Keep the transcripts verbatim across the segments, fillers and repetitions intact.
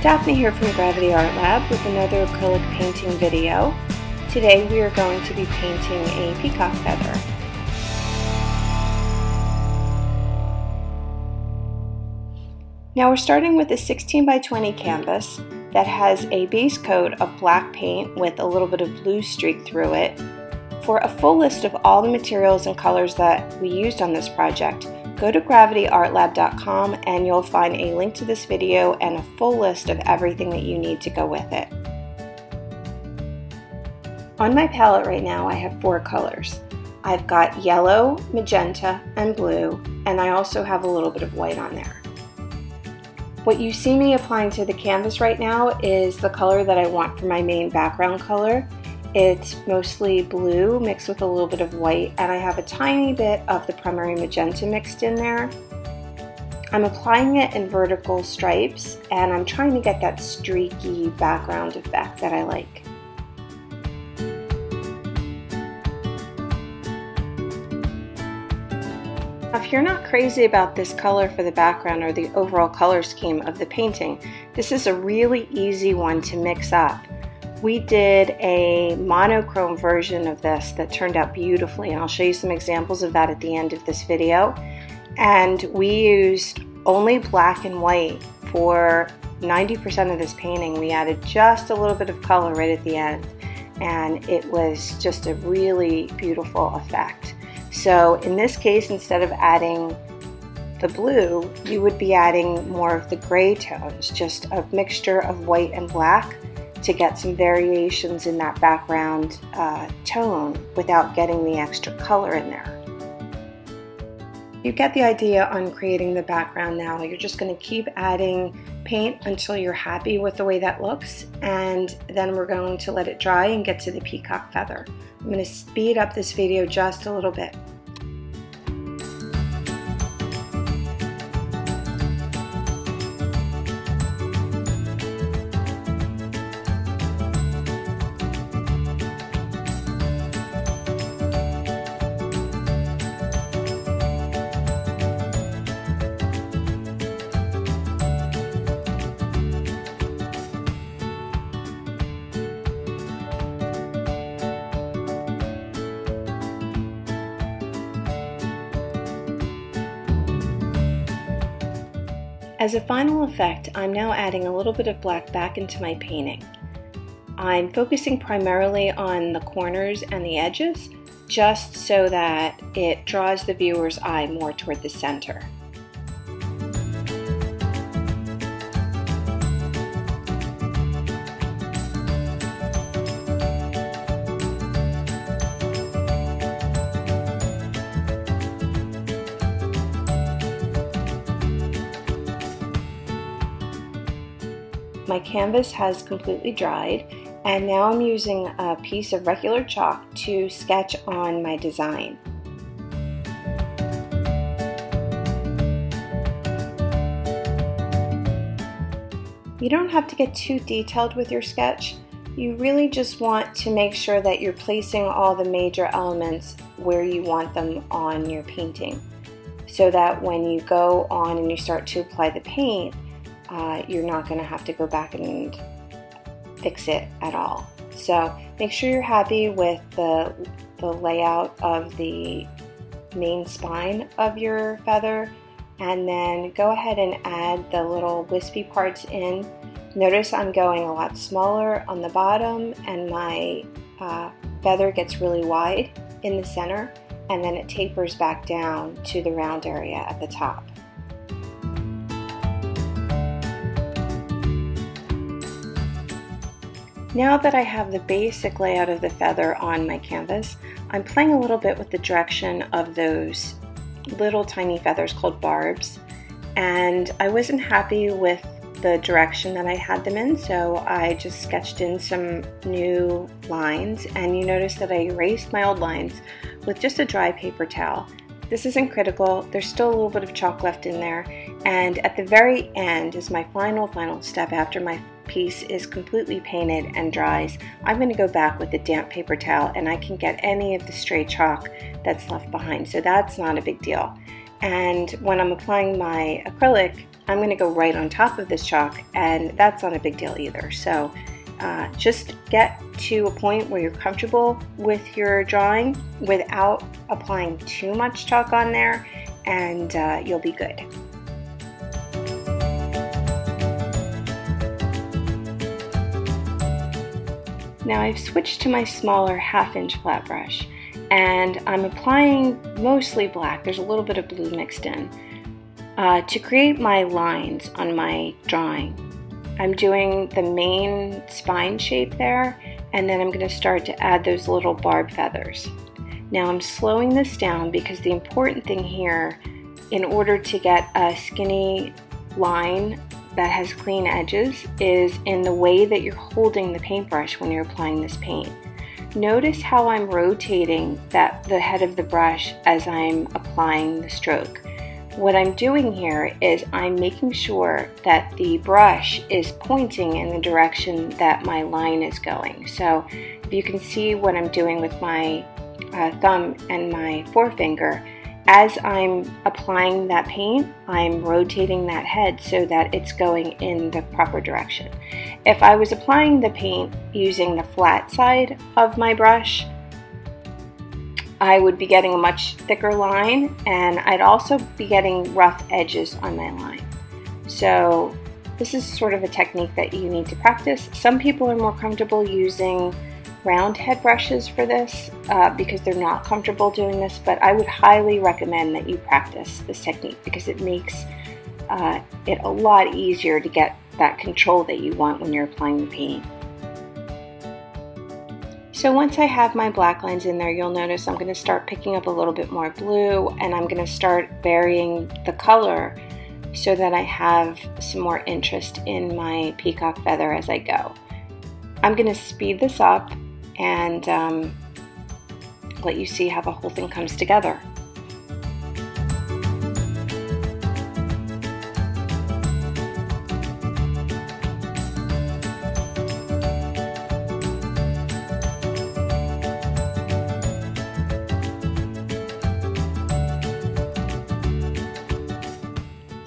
Daphne here from Gravity Art Lab with another acrylic painting video. Today we are going to be painting a peacock feather. Now we're starting with a sixteen by twenty canvas that has a base coat of black paint with a little bit of blue streak through it. For a full list of all the materials and colors that we used on this project, go to gravity art lab dot com and you'll find a link to this video and a full list of everything that you need to go with it. On my palette right now I have four colors. I've got yellow, magenta, and blue, and I also have a little bit of white on there. What you see me applying to the canvas right now is the color that I want for my main background color. It's mostly blue mixed with a little bit of white, and I have a tiny bit of the primary magenta mixed in there. I'm applying it in vertical stripes, and I'm trying to get that streaky background effect that I like. If you're not crazy about this color for the background or the overall color scheme of the painting, this is a really easy one to mix up. We did a monochrome version of this that turned out beautifully, and I'll show you some examples of that at the end of this video. And we used only black and white for ninety percent of this painting. We added just a little bit of color right at the end, and it was just a really beautiful effect. So in this case, instead of adding the blue, you would be adding more of the gray tones, just a mixture of white and black, to get some variations in that background uh, tone without getting the extra color in there. You get the idea on creating the background now. You're just going to keep adding paint until you're happy with the way that looks, and then we're going to let it dry and get to the peacock feather. I'm going to speed up this video just a little bit. As a final effect, I'm now adding a little bit of black back into my painting. I'm focusing primarily on the corners and the edges, just so that it draws the viewer's eye more toward the center. My canvas has completely dried, and now I'm using a piece of regular chalk to sketch on my design. You don't have to get too detailed with your sketch. You really just want to make sure that you're placing all the major elements where you want them on your painting, so that when you go on and you start to apply the paint, Uh, you're not going to have to go back and fix it at all. So make sure you're happy with the, the layout of the main spine of your feather, and then go ahead and add the little wispy parts in. Notice I'm going a lot smaller on the bottom, and my uh, feather gets really wide in the center, and then it tapers back down to the round area at the top. Now that I have the basic layout of the feather on my canvas, I'm playing a little bit with the direction of those little tiny feathers called barbs, and I wasn't happy with the direction that I had them in, so I just sketched in some new lines, and you notice that I erased my old lines with just a dry paper towel. This isn't critical, there's still a little bit of chalk left in there, and at the very end is my final, final step after my piece is completely painted and dries. I'm going to go back with the damp paper towel, and I can get any of the stray chalk that's left behind, so that's not a big deal. And when I'm applying my acrylic, I'm going to go right on top of this chalk, and that's not a big deal either. So uh, just get to a point where you're comfortable with your drawing without applying too much chalk on there, and uh, you'll be good. Now I've switched to my smaller half-inch flat brush, and I'm applying mostly black. There's a little bit of blue mixed in. Uh, to create my lines on my drawing, I'm doing the main spine shape there, and then I'm going to start to add those little barb feathers. Now I'm slowing this down because the important thing here, in order to get a skinny line that has clean edges, is in the way that you're holding the paintbrush when you're applying this paint. Notice how I'm rotating that the head of the brush as I'm applying the stroke. What I'm doing here is I'm making sure that the brush is pointing in the direction that my line is going. So if you can see what I'm doing with my uh, thumb and my forefinger, as I'm applying that paint, I'm rotating that head so that it's going in the proper direction. If I was applying the paint using the flat side of my brush, I would be getting a much thicker line, and I'd also be getting rough edges on my line. So this is sort of a technique that you need to practice. Some people are more comfortable using round head brushes for this uh, because they're not comfortable doing this, but I would highly recommend that you practice this technique because it makes uh, it a lot easier to get that control that you want when you're applying the paint. So once I have my black lines in there, you'll notice I'm going to start picking up a little bit more blue, and I'm going to start varying the color so that I have some more interest in my peacock feather as I go. I'm going to speed this up and um, let you see how the whole thing comes together.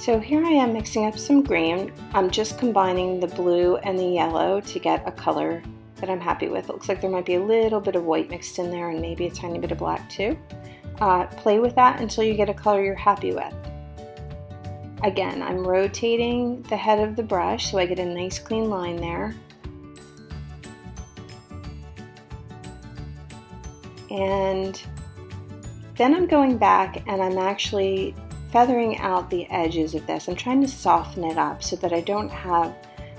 So here I am mixing up some green. I'm just combining the blue and the yellow to get a color that I'm happy with. It looks like there might be a little bit of white mixed in there and maybe a tiny bit of black too. Uh, play with that until you get a color you're happy with. Again, I'm rotating the head of the brush so I get a nice clean line there. And then I'm going back and I'm actually feathering out the edges of this. I'm trying to soften it up so that I don't have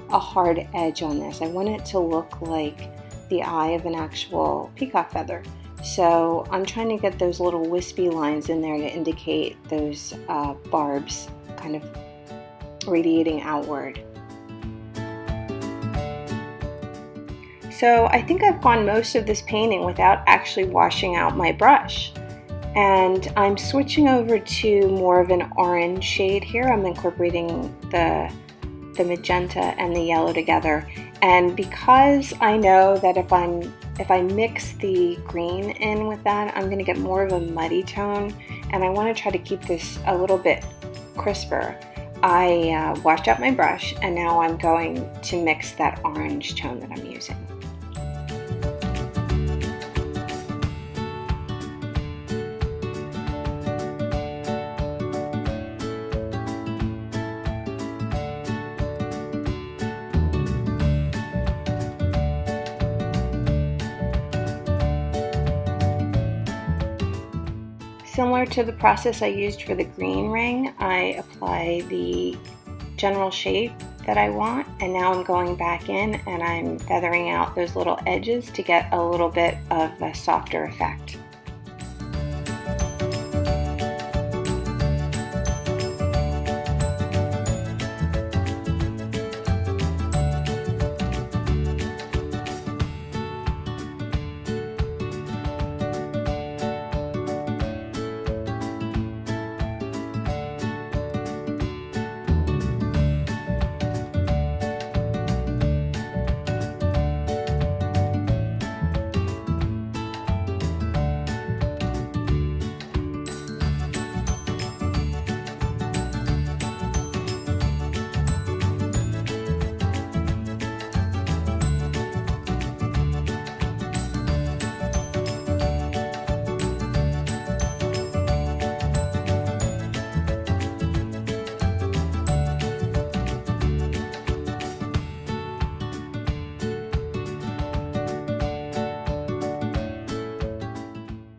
a hard edge on this. I want it to look like the eye of an actual peacock feather. So I'm trying to get those little wispy lines in there to indicate those uh, barbs kind of radiating outward. So I think I've gone most of this painting without actually washing out my brush. And I'm switching over to more of an orange shade here. I'm incorporating the, the magenta and the yellow together. And because I know that if, I'm, if I mix the green in with that, I'm going to get more of a muddy tone. And I want to try to keep this a little bit crisper. I uh, washed out my brush, and now I'm going to mix that orange tone that I'm using. Similar to the process I used for the green ring, I apply the general shape that I want, and now I'm going back in and I'm feathering out those little edges to get a little bit of a softer effect.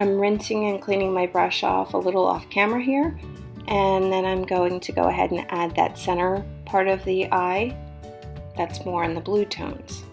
I'm rinsing and cleaning my brush off a little off camera here, and then I'm going to go ahead and add that center part of the eye that's more in the blue tones.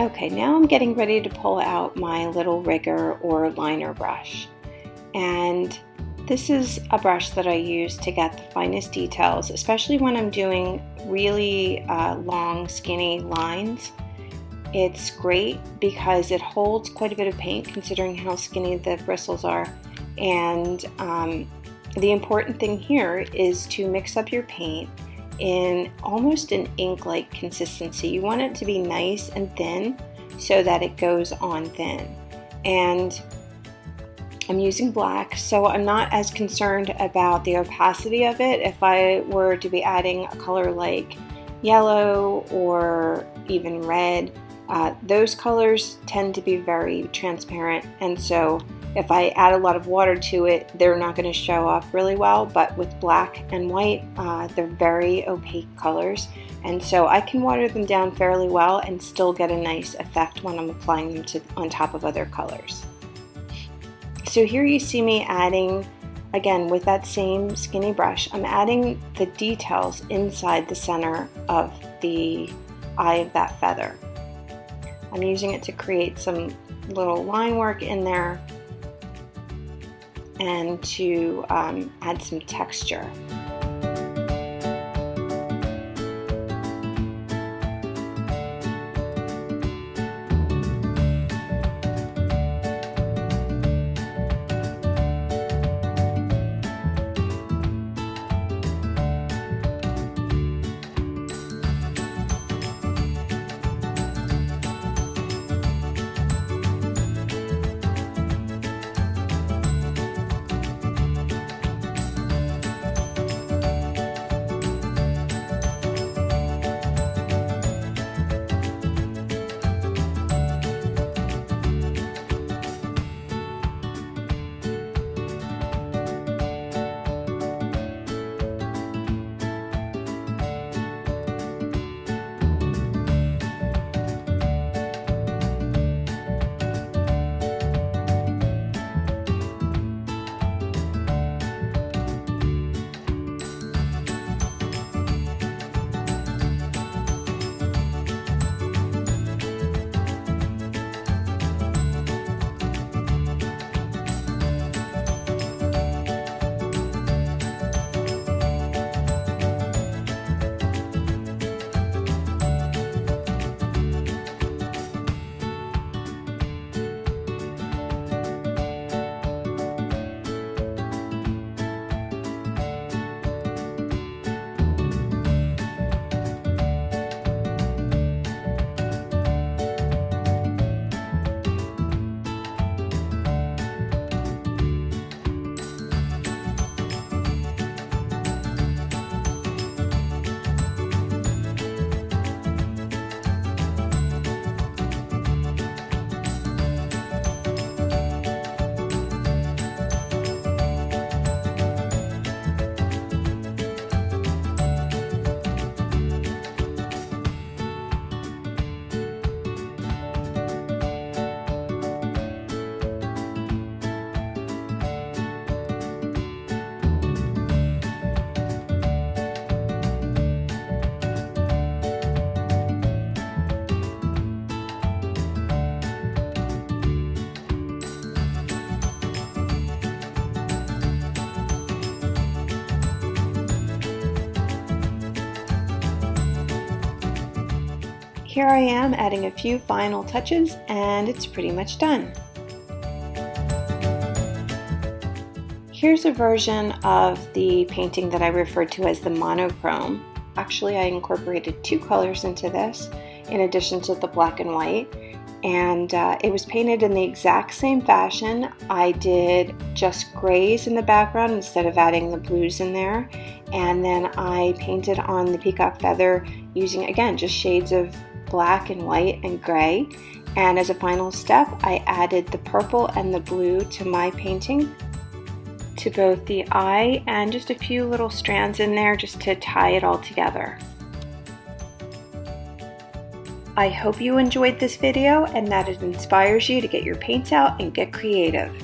Okay, now I'm getting ready to pull out my little rigger or liner brush. And this is a brush that I use to get the finest details, especially when I'm doing really uh, long, skinny lines. It's great because it holds quite a bit of paint considering how skinny the bristles are. And um, the important thing here is to mix up your paint in almost an ink-like consistency. You want it to be nice and thin so that it goes on thin. And I'm using black, so I'm not as concerned about the opacity of it. If I were to be adding a color like yellow or even red, uh, those colors tend to be very transparent, and so if I add a lot of water to it, they're not going to show up really well. But with black and white, uh, they're very opaque colors, and so I can water them down fairly well and still get a nice effect when I'm applying them to, on top of other colors. So here you see me adding, again with that same skinny brush, I'm adding the details inside the center of the eye of that feather. I'm using it to create some little line work in there and to um, add some texture. Here I am adding a few final touches and it's pretty much done. Here's a version of the painting that I referred to as the monochrome. Actually, I incorporated two colors into this in addition to the black and white, and uh, it was painted in the exact same fashion. I did just grays in the background instead of adding the blues in there, and then I painted on the peacock feather using, again, just shades of black and white and gray. And as a final step, I added the purple and the blue to my painting, to both the eye and just a few little strands in there just to tie it all together. I hope you enjoyed this video and that it inspires you to get your paints out and get creative.